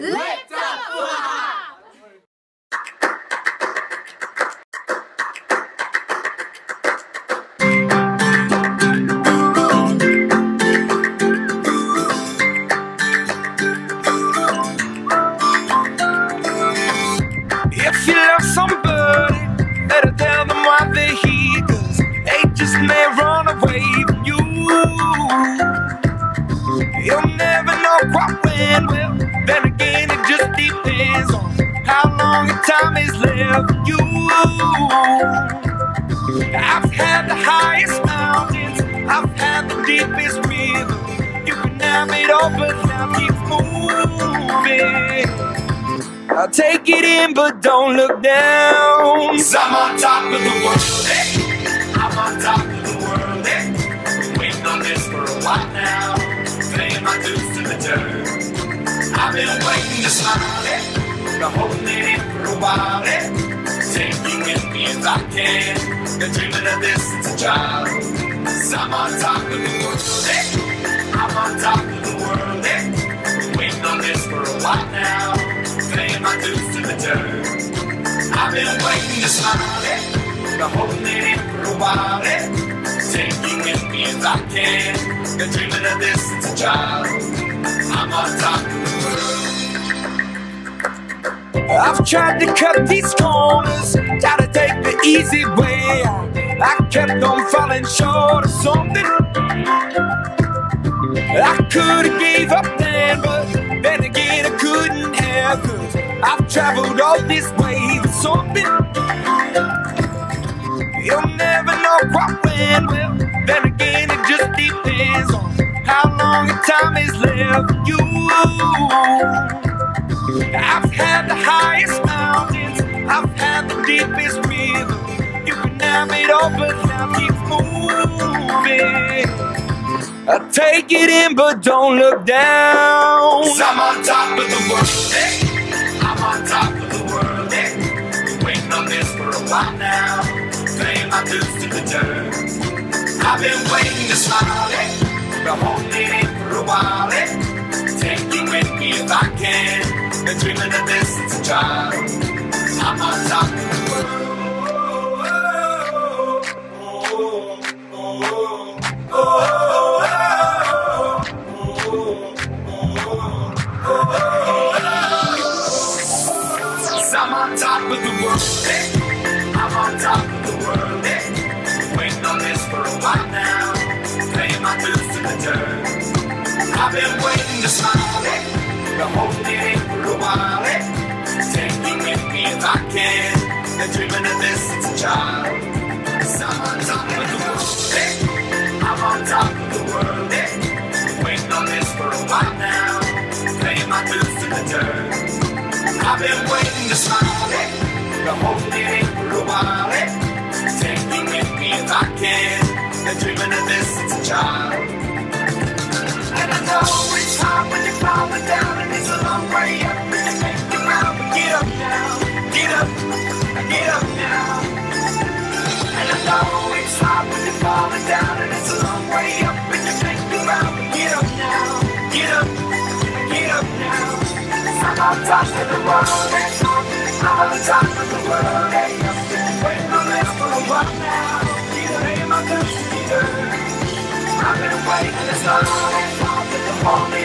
Lift up Puha! If you love somebody, better tell them why they're here, 'cause they just may run away from you. You'll never know what when. Well, then again, it just depends on how long a time is left for you. I've had the highest mountains, I've had the deepest rivers. You can have it all, but now keep moving. I'll take it in, but don't look down. 'Cause I'm on top of the world, eh? I'm on top of the world, eh? Waiting on this for a while now, paying my dues to the dirt. I've been waiting to smile, eh? Been holding it in for a while, eh? Take you with me if I can. Been dreaming of this since a child. 'Cause I'm on top of the world, eh? I'm on top of the world, eh? Waiting on this for a while now, paying my dues to the dirt. I've been waiting to smile, eh? Been holding it in for a while, eh? Take you with me if I can. Been dreaming of this since a child. I'm on top of the world. I've tried to cut these corners, tried to take the easy way out. I kept on falling short of something. I could've gave up then, but then again I couldn't have, 'cause I've traveled all this way for something. You'll never know what when. Well, then again it just depends on how long a time is left for you. I've had the highest mountains, I've had the deepest rivers. You can have it all, but now keep moving. I take it in, but don't look down. 'Cause I'm on top of the world, eh? I'm on top of the world, eh? Waiting on this for a while now, paying my dues to the dirt. I've been waiting to smile, eh? Been holding it in for a while, eh? Take you with me if I can. Been dreaming of this since a child. I'm on top of the world. I'm on top of the world, eh? I'm on top of the world, eh? Waiting on this for a while now, paying my dues to the dirt. I've been waiting to smile, eh? Been holding it in for a while, eh? Take you with me if I can. Been dreaming of this since a child. 'Cause I'm on top of the world, eh? I'm on top of the world, eh? Waiting on this for a while now, paying my dues to the dirt. I've been waiting to smile, eh? Been holding it in for a while, eh? Take you with me if I can. Been dreaming of this since a child. And I know it's hard when you're falling down, and it's a long way up, and you make the ground. But get up now, get up, get up now. And I know it's hard when you're falling down, and it's a long way up, and you make the ground. But get up now, get up, get up now. I'm on top of the world, eh? I'm on top of the world, eh? Waiting on this for a while now, paying my dues to the dirt. I've been waiting this long, eh?